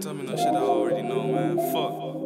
tell me no shit I already know, man. Fuck.